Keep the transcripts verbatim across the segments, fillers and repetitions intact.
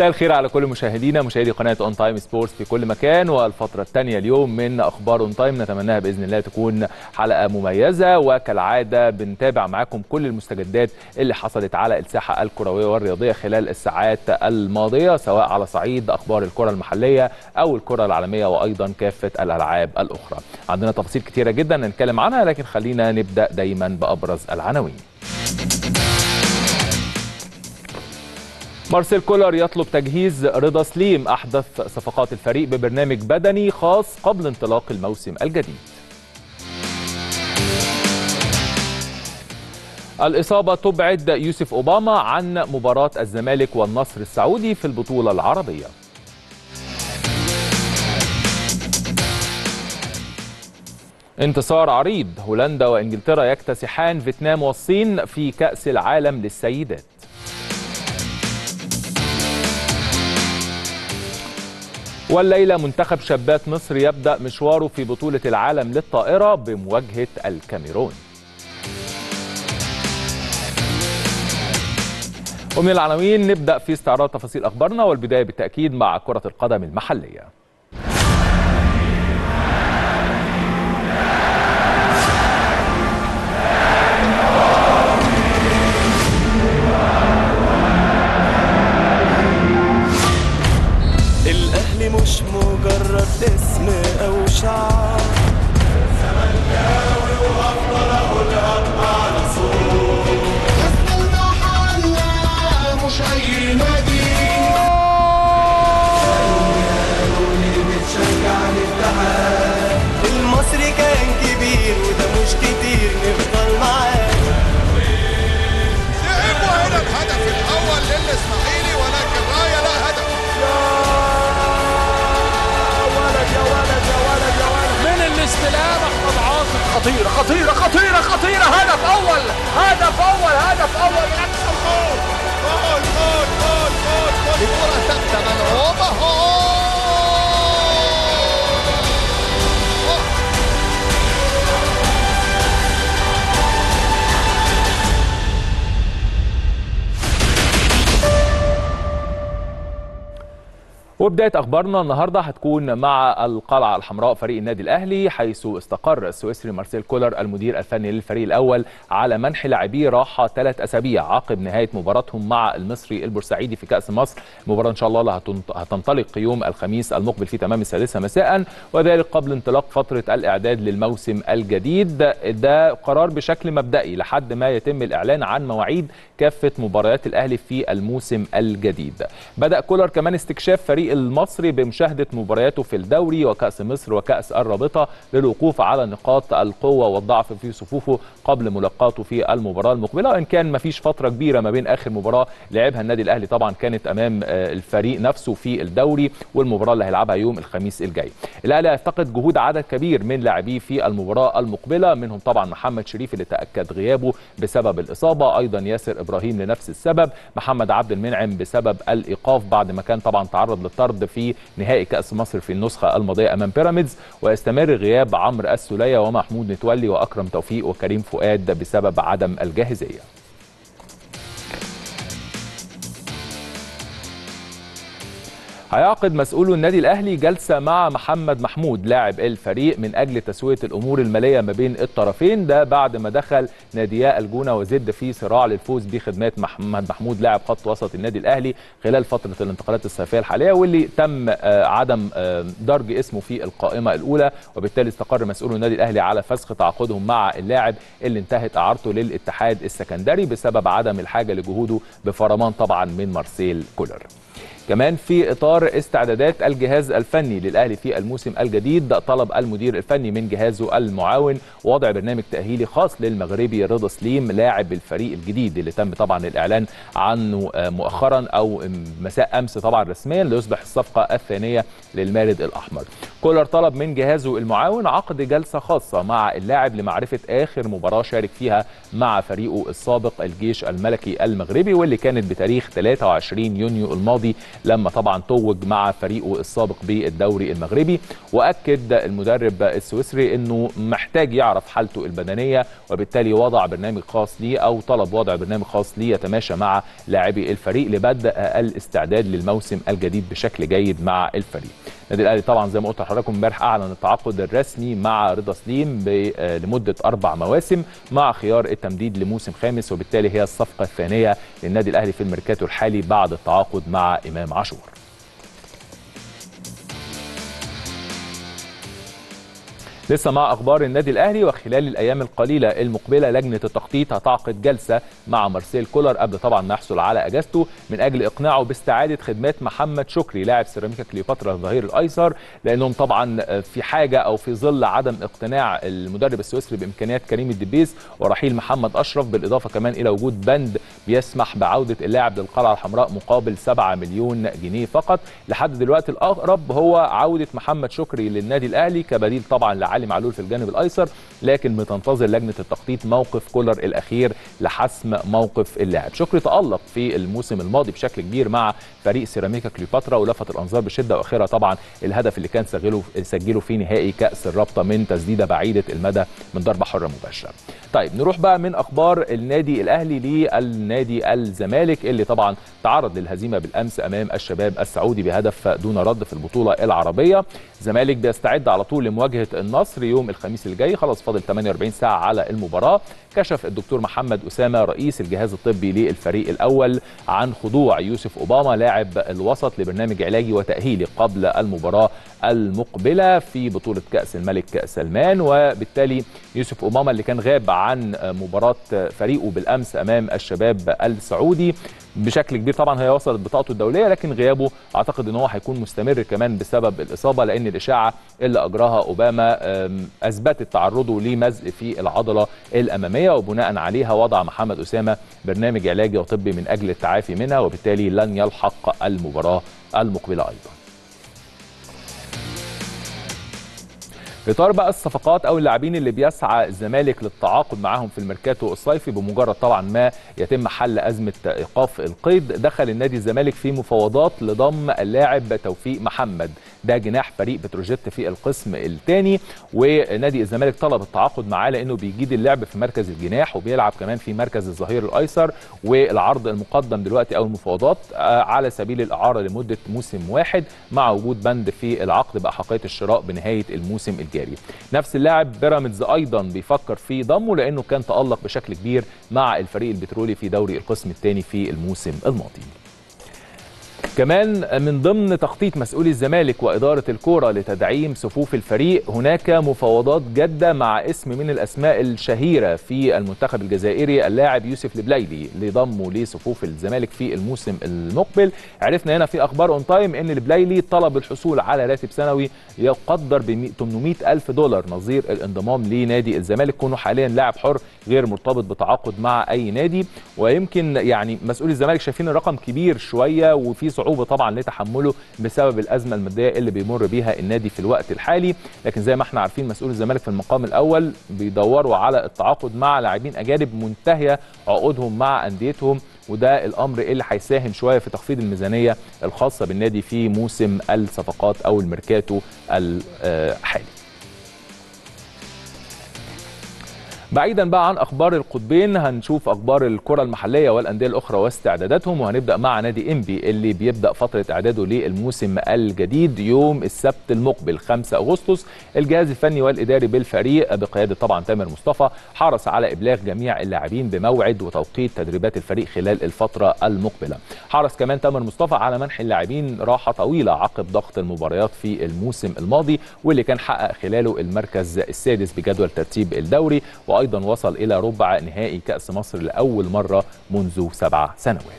مساء الخير على كل مشاهدينا، مشاهدي قناه اون تايم سبورتس في كل مكان. والفتره الثانيه اليوم من اخبار اون تايم نتمناها باذن الله تكون حلقه مميزه، وكالعاده بنتابع معاكم كل المستجدات اللي حصلت على الساحه الكرويه والرياضيه خلال الساعات الماضيه، سواء على صعيد اخبار الكره المحليه او الكره العالميه وايضا كافه الالعاب الاخرى. عندنا تفاصيل كثيره جدا نتكلم عنها، لكن خلينا نبدا دايما بابرز العناوين. مارسيل كولر يطلب تجهيز رضا سليم أحدث صفقات الفريق ببرنامج بدني خاص قبل انطلاق الموسم الجديد. الإصابة تبعد يوسف أوباما عن مباراة الزمالك والنصر السعودي في البطولة العربية. انتصار عريض، هولندا وإنجلترا يكتسحان فيتنام والصين في كأس العالم للسيدات. والليلة منتخب شابات مصر يبدأ مشواره في بطولة العالم للطائرة بمواجهة الكاميرون. ومن العناوين نبدأ في استعراض تفاصيل أخبارنا، والبداية بالتأكيد مع كرة القدم المحلية. مش مجرد اسم او شعار، زملكاوي وهفضل اقولها بمعنى صوت، اسم المحله مش اي نادي، زملكاوي اللي بتشجع الاتحاد، المصري كان كبير وده مش كتير نفضل معاه. لعبوا هنا الهدف الاول للاسماعيلي ولكن رايه لا هدف. استلام احمد عاطف، خطيره خطيره خطيره خطيره، هدف اول هدف اول هدف اول احسن جول جول جول جول جول، الكره ثابته ملعوبه اهو. وبداية أخبارنا النهاردة هتكون مع القلعة الحمراء فريق النادي الأهلي، حيث استقر السويسري مارسيل كولر المدير الفني للفريق الأول على منح لاعبيه راحة ثلاث أسابيع عقب نهاية مباراتهم مع المصري البورسعيدي في كأس مصر، مباراة إن شاء الله اللي هتنطلق يوم الخميس المقبل في تمام السادسة مساء، وذلك قبل انطلاق فترة الإعداد للموسم الجديد. ده قرار بشكل مبدئي لحد ما يتم الإعلان عن مواعيد كافة مباريات الأهلي في الموسم الجديد. بدأ كولر كمان استكشاف فريق المصري بمشاهدة مبارياته في الدوري وكأس مصر وكأس الرابطة للوقوف على نقاط القوة والضعف في صفوفه قبل ملاقاته في المباراة المقبلة، وإن كان مفيش فترة كبيرة ما بين آخر مباراة لعبها النادي الأهلي طبعا كانت أمام الفريق نفسه في الدوري والمباراة اللي هيلعبها يوم الخميس الجاي. الأهلي هيفتقد جهود عدد كبير من لاعبيه في المباراة المقبلة، منهم طبعا محمد شريف اللي تأكد غيابه بسبب الإصابة، أيضا ياسر إبراهيم لنفس السبب، محمد عبد المنعم بسبب الإيقاف بعد ما كان طبعا تعرض طرد في نهائي كأس مصر في النسخة الماضية أمام بيراميدز، ويستمر غياب عمرو السولية ومحمود متولي وأكرم توفيق وكريم فؤاد بسبب عدم الجاهزية. هيعقد مسؤول النادي الأهلي جلسة مع محمد محمود لاعب الفريق من أجل تسوية الأمور المالية ما بين الطرفين، ده بعد ما دخل ناديا الجونة وزد في صراع للفوز بخدمات محمد محمود لاعب خط وسط النادي الأهلي خلال فترة الانتقالات الصيفية الحالية، واللي تم عدم درج اسمه في القائمة الأولى، وبالتالي استقر مسؤول النادي الأهلي على فسخ تعاقدهم مع اللاعب اللي انتهت إعارته للاتحاد السكندري بسبب عدم الحاجة لجهوده بفرمان طبعا من مارسيل كولر. كمان في إطار استعدادات الجهاز الفني للأهلي في الموسم الجديد، طلب المدير الفني من جهازه المعاون وضع برنامج تأهيلي خاص للمغربي رضا سليم لاعب الفريق الجديد اللي تم طبعا الإعلان عنه مؤخرا أو مساء أمس طبعا رسميا، ليصبح الصفقة الثانية للمارد الأحمر. كولر طلب من جهازه المعاون عقد جلسة خاصة مع اللاعب لمعرفة آخر مباراة شارك فيها مع فريقه السابق الجيش الملكي المغربي، واللي كانت بتاريخ ثلاثة وعشرين يونيو الماضي، لما طبعا توج مع فريقه السابق بالدوري المغربي. وأكد المدرب السويسري أنه محتاج يعرف حالته البدنية، وبالتالي وضع برنامج خاص ليه أو طلب وضع برنامج خاص ليه يتماشى مع لاعبي الفريق لبدء الاستعداد للموسم الجديد بشكل جيد مع الفريق. النادي الاهلي طبعا زي ما قلت لحضراتكم امبارح اعلن التعاقد الرسمي مع رضا سليم لمده اربع مواسم مع خيار التمديد لموسم خامس، وبالتالي هي الصفقه الثانيه للنادي الاهلي في الميركاتو الحالي بعد التعاقد مع امام عاشور. لسه مع اخبار النادي الاهلي، وخلال الايام القليله المقبله لجنه التخطيط هتعقد جلسه مع مارسيل كولر قبل طبعا ما يحصل على اجازته، من اجل اقناعه باستعاده خدمات محمد شكري لاعب سيراميكا كليوباترا الظهير الايسر، لانهم طبعا في حاجه او في ظل عدم اقتناع المدرب السويسري بامكانيات كريم الدبيس ورحيل محمد اشرف، بالاضافه كمان الى وجود بند بيسمح بعوده اللاعب للقلعه الحمراء مقابل سبعة مليون جنيه فقط. لحد دلوقتي الاقرب هو عوده محمد شكري للنادي الاهلي كبديل طبعا لعلي معلول في الجانب الايسر، لكن بتنتظر لجنه التخطيط موقف كولر الاخير لحسم موقف اللاعب. شكري تالق في الموسم الماضي بشكل كبير مع فريق سيراميكا كليوباترا ولفت الانظار بشده، واخيرا طبعا الهدف اللي كان سجله سجله في نهائي كاس الرابطه من تسديده بعيده المدى من ضربه حره مباشره. طيب نروح بقى من اخبار النادي الاهلي للنادي الزمالك، اللي طبعا تعرض للهزيمه بالامس امام الشباب السعودي بهدف دون رد في البطوله العربيه. الزمالك بيستعد على طول لمواجهه النصر يوم الخميس الجاي، خلاص فاضل ثمانية وأربعين ساعة على المباراة. كشف الدكتور محمد أسامة رئيس الجهاز الطبي للفريق الأول عن خضوع يوسف أوباما لاعب الوسط لبرنامج علاجي وتأهيلي قبل المباراة المقبلة في بطولة كأس الملك سلمان، وبالتالي يوسف أوباما اللي كان غاب عن مباراة فريقه بالأمس أمام الشباب السعودي بشكل كبير، طبعا هي وصلت بطاقته الدولية، لكن غيابه أعتقد أنه هيكون مستمر كمان بسبب الإصابة، لأن الإشاعة اللي أجراها أوباما أثبتت تعرضه لمزق في العضلة الأمامية، وبناء عليها وضع محمد أسامة برنامج علاجي وطبي من أجل التعافي منها، وبالتالي لن يلحق المباراة المقبلة أيضا. في اطار بقى الصفقات او اللاعبين اللي بيسعى الزمالك للتعاقد معاهم في الميركاتو الصيفي، بمجرد طبعا ما يتم حل ازمه ايقاف القيد، دخل النادي الزمالك في مفاوضات لضم اللاعب توفيق محمد، ده جناح فريق بتروجيت في القسم الثاني، ونادي الزمالك طلب التعاقد معاه لانه بيجيد اللعب في مركز الجناح وبيلعب كمان في مركز الظهير الايسر. والعرض المقدم دلوقتي او المفاوضات على سبيل الاعاره لمده موسم واحد، مع وجود بند في العقد باحقيه الشراء بنهايه الموسم الجاري. نفس اللاعب بيراميدز ايضا بيفكر في ضمه لانه كان تالق بشكل كبير مع الفريق البترولي في دوري القسم الثاني في الموسم الماضي. كمان من ضمن تخطيط مسؤولي الزمالك وإدارة الكورة لتدعيم صفوف الفريق، هناك مفاوضات جادة مع اسم من الأسماء الشهيرة في المنتخب الجزائري اللاعب يوسف البلايلي لضمه لصفوف الزمالك في الموسم المقبل. عرفنا هنا في أخبار أون تايم إن البلايلي طلب الحصول على راتب سنوي يقدر ب ثمانمائة ألف دولار نظير الانضمام لنادي الزمالك، كونه حاليا لاعب حر غير مرتبط بتعاقد مع أي نادي. ويمكن يعني مسؤولي الزمالك شايفين الرقم كبير شوية وفي صعوبة طبعا لتحمله بسبب الأزمة المادية اللي بيمر بيها النادي في الوقت الحالي، لكن زي ما احنا عارفين مسؤول الزمالك في المقام الأول بيدوروا على التعاقد مع لاعبين أجانب منتهية عقودهم مع أنديتهم، وده الأمر اللي هيساهم شوية في تخفيض الميزانية الخاصة بالنادي في موسم الصفقات أو الميركاتو الحالي. بعيدا بقى عن اخبار القطبين، هنشوف اخبار الكره المحليه والانديه الاخرى واستعداداتهم، وهنبدا مع نادي انبي اللي بيبدا فتره اعداده للموسم الجديد يوم السبت المقبل خمسة أغسطس. الجهاز الفني والاداري بالفريق بقياده طبعا تامر مصطفى حرص على ابلاغ جميع اللاعبين بموعد وتوقيت تدريبات الفريق خلال الفتره المقبله. حرص كمان تامر مصطفى على منح اللاعبين راحه طويله عقب ضغط المباريات في الموسم الماضي، واللي كان حقق خلاله المركز السادس بجدول ترتيب الدوري، أيضا وصل إلى ربع نهائي كأس مصر لأول مرة منذ سبع سنوات.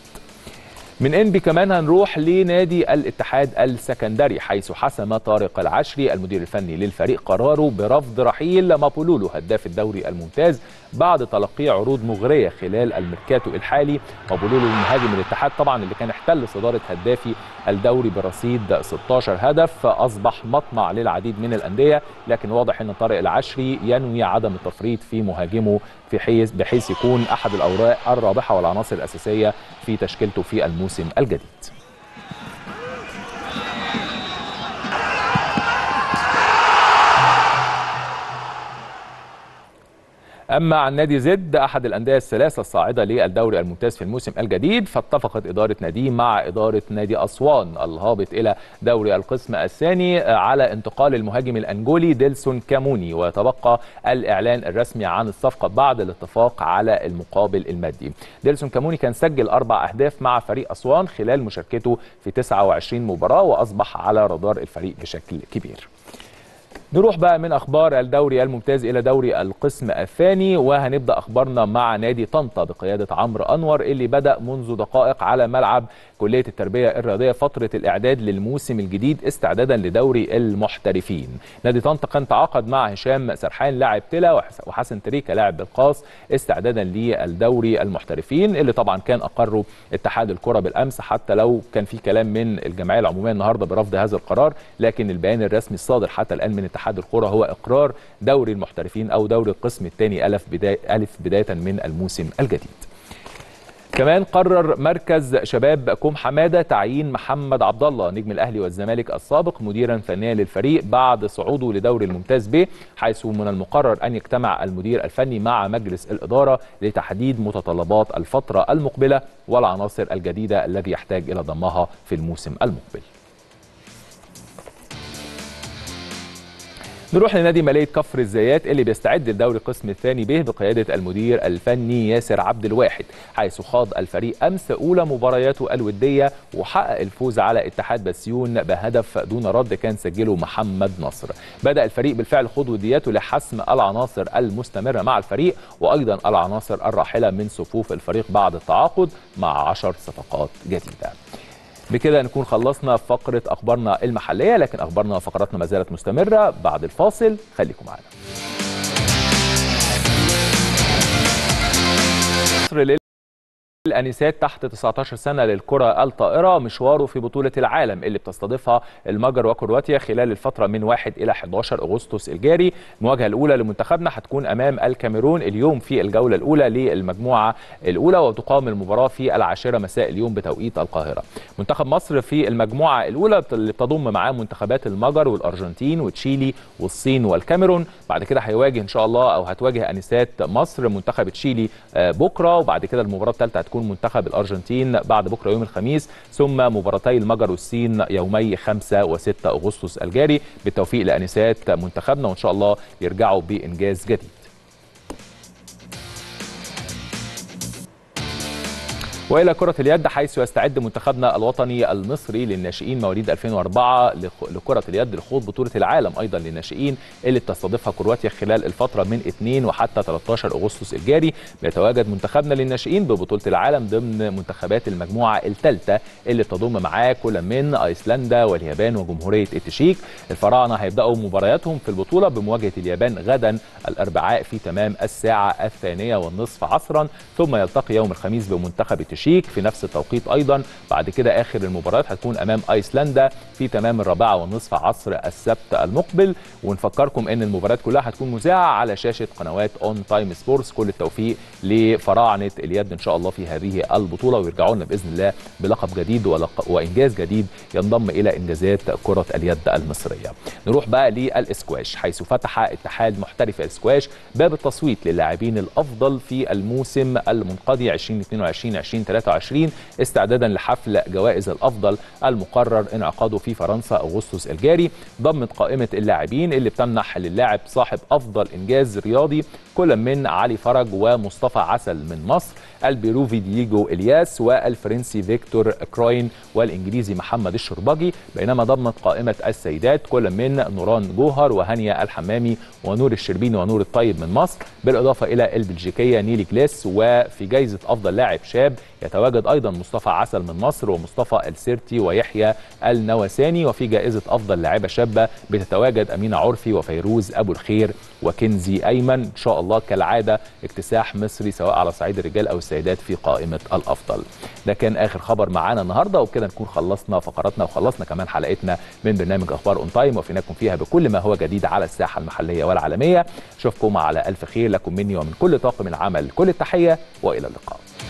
من انبي كمان هنروح لنادي الاتحاد السكندري، حيث حسم طارق العشري المدير الفني للفريق قراره برفض رحيل مابولولو هداف الدوري الممتاز بعد تلقي عروض مغريه خلال الميركاتو الحالي. مابولولو المهاجم الاتحاد طبعا اللي كان احتل صداره هدافي الدوري برصيد ستاشر هدف، فاصبح مطمع للعديد من الانديه، لكن واضح ان طارق العشري ينوي عدم التفريط في مهاجمه في حيث بحيث يكون احد الاوراق الرابحه والعناصر الاساسيه في تشكيلته في الموسم الجديد. أما عن نادي زد أحد الأندية الثلاثة الصاعدة للدوري الممتاز في الموسم الجديد، فاتفقت إدارة ناديه مع إدارة نادي أسوان الهابط إلى دوري القسم الثاني على انتقال المهاجم الأنجولي ديلسون كاموني، ويتبقى الإعلان الرسمي عن الصفقة بعد الاتفاق على المقابل المادي. ديلسون كاموني كان سجل أربع أهداف مع فريق أسوان خلال مشاركته في تسعة وعشرين مباراة، وأصبح على رادار الفريق بشكل كبير. نروح بقى من أخبار الدوري الممتاز إلى دوري القسم الثاني، وهنبدأ أخبارنا مع نادي طنطا بقيادة عمرو أنور اللي بدأ منذ دقائق على ملعب كلية التربية الرياضية فترة الإعداد للموسم الجديد استعدادا لدوري المحترفين. نادي طنطا كان تعاقد مع هشام سرحان لاعب تلا وحسن تريكة لاعب بالقاص استعدادا للدوري المحترفين اللي طبعا كان أقره اتحاد الكرة بالأمس، حتى لو كان في كلام من الجمعية العمومية النهارده برفض هذا القرار، لكن البيان الرسمي الصادر حتى الآن من اتحاد الكرة هو إقرار دوري المحترفين أو دوري القسم الثاني ألف بداية, ألف بداية من الموسم الجديد. كمان قرر مركز شباب كوم حماده تعيين محمد عبدالله نجم الاهلي والزمالك السابق مديرا فنيا للفريق بعد صعوده لدوري الممتاز ب، حيث من المقرر ان يجتمع المدير الفني مع مجلس الاداره لتحديد متطلبات الفتره المقبله والعناصر الجديده الذي يحتاج الى ضمها في الموسم المقبل. نروح لنادي مالية كفر الزيات اللي بيستعد لدوري القسم الثاني به بقيادة المدير الفني ياسر عبد الواحد، حيث خاض الفريق أمس أولى مبارياته الودية وحقق الفوز على اتحاد بسيون بهدف دون رد كان سجله محمد نصر. بدأ الفريق بالفعل خوض ودياته لحسم العناصر المستمرة مع الفريق وأيضا العناصر الراحلة من صفوف الفريق بعد التعاقد مع عشر صفقات جديدة. بكده نكون خلصنا فقرة أخبارنا المحلية، لكن أخبارنا وفقراتنا ما زالت مستمرة بعد الفاصل، خليكم معنا. مصر للأنسات تحت تسعتاشر سنة للكرة الطائرة مشواره في بطولة العالم اللي بتستضيفها المجر وكرواتيا خلال الفترة من واحد إلى حداشر أغسطس الجاري. المواجهة الأولى لمنتخبنا هتكون أمام الكاميرون اليوم في الجولة الأولى للمجموعة الأولى، وتقام المباراة في العاشرة مساء اليوم بتوقيت القاهرة. منتخب مصر في المجموعة الأولى اللي بتضم معاه منتخبات المجر والأرجنتين وتشيلي والصين والكاميرون. بعد كده هيواجه إن شاء الله أو هتواجه أنسات مصر منتخب تشيلي بكرة، وبعد كده المباراة الثالثة تكون منتخب الأرجنتين بعد بكرة يوم الخميس، ثم مباراتي المجر والصين يومي خمسة وستة أغسطس الجاري. بالتوفيق لأنسات منتخبنا وإن شاء الله يرجعوا بإنجاز جديد. وإلى كرة اليد، حيث يستعد منتخبنا الوطني المصري للناشئين مواليد ألفين وأربعة لكرة اليد لخوض بطولة العالم أيضا للناشئين اللي بتستضيفها كرواتيا خلال الفترة من اتنين وحتى تلتاشر أغسطس الجاري. بيتواجد منتخبنا للناشئين ببطولة العالم ضمن منتخبات المجموعة الثالثة اللي بتضم معاه كل من أيسلندا واليابان وجمهورية التشيك. الفراعنة هيبدأوا مبارياتهم في البطولة بمواجهة اليابان غدا الأربعاء في تمام الساعة الثانية والنصف عصرا، ثم يلتقي يوم الخميس بمنتخب التشيك في نفس التوقيت أيضا. بعد كده آخر المباريات هتكون أمام أيسلندا في تمام الرابعة والنصف عصر السبت المقبل. ونفكركم أن المباريات كلها هتكون مذاعة على شاشة قنوات أون تايم سبورتس. كل التوفيق لفراعنة اليد إن شاء الله في هذه البطولة، ويرجعوا لنا بإذن الله بلقب جديد وإنجاز جديد ينضم إلى إنجازات كرة اليد المصرية. نروح بقى للإسكواش، حيث فتح اتحاد محترف الإسكواش باب التصويت للاعبين الأفضل في الموسم المنقضي عشرين اتنين وعشرين عشرين تلاتة وعشرين استعدادا لحفل جوائز الافضل المقرر انعقاده في فرنسا اغسطس الجاري. ضمت قائمه اللاعبين اللي بتمنح للاعب صاحب افضل انجاز رياضي كل من علي فرج ومصطفى عسل من مصر، البيروفي دييجو الياس والفرنسي فيكتور كراين والانجليزي محمد الشربجي، بينما ضمت قائمه السيدات كل من نوران جوهر وهانيه الحمامي ونور الشربيني ونور الطيب من مصر، بالاضافه الى البلجيكيه نيلي جلاس. وفي جائزه افضل لاعب شاب يتواجد أيضا مصطفى عسل من مصر ومصطفى السيرتي ويحيى النواساني. وفي جائزة أفضل لاعبة شابة بتتواجد أمينة عرفي وفيروز أبو الخير وكنزي أيمن. إن شاء الله كالعادة اكتساح مصري سواء على صعيد الرجال أو السيدات في قائمة الأفضل. ده كان آخر خبر معانا النهاردة، وبكده نكون خلصنا فقراتنا وخلصنا كمان حلقتنا من برنامج أخبار أون تايم، وفيناكم فيها بكل ما هو جديد على الساحة المحلية والعالمية. أشوفكم على ألف خير، لكم مني ومن كل طاقم العمل كل التحية وإلى اللقاء.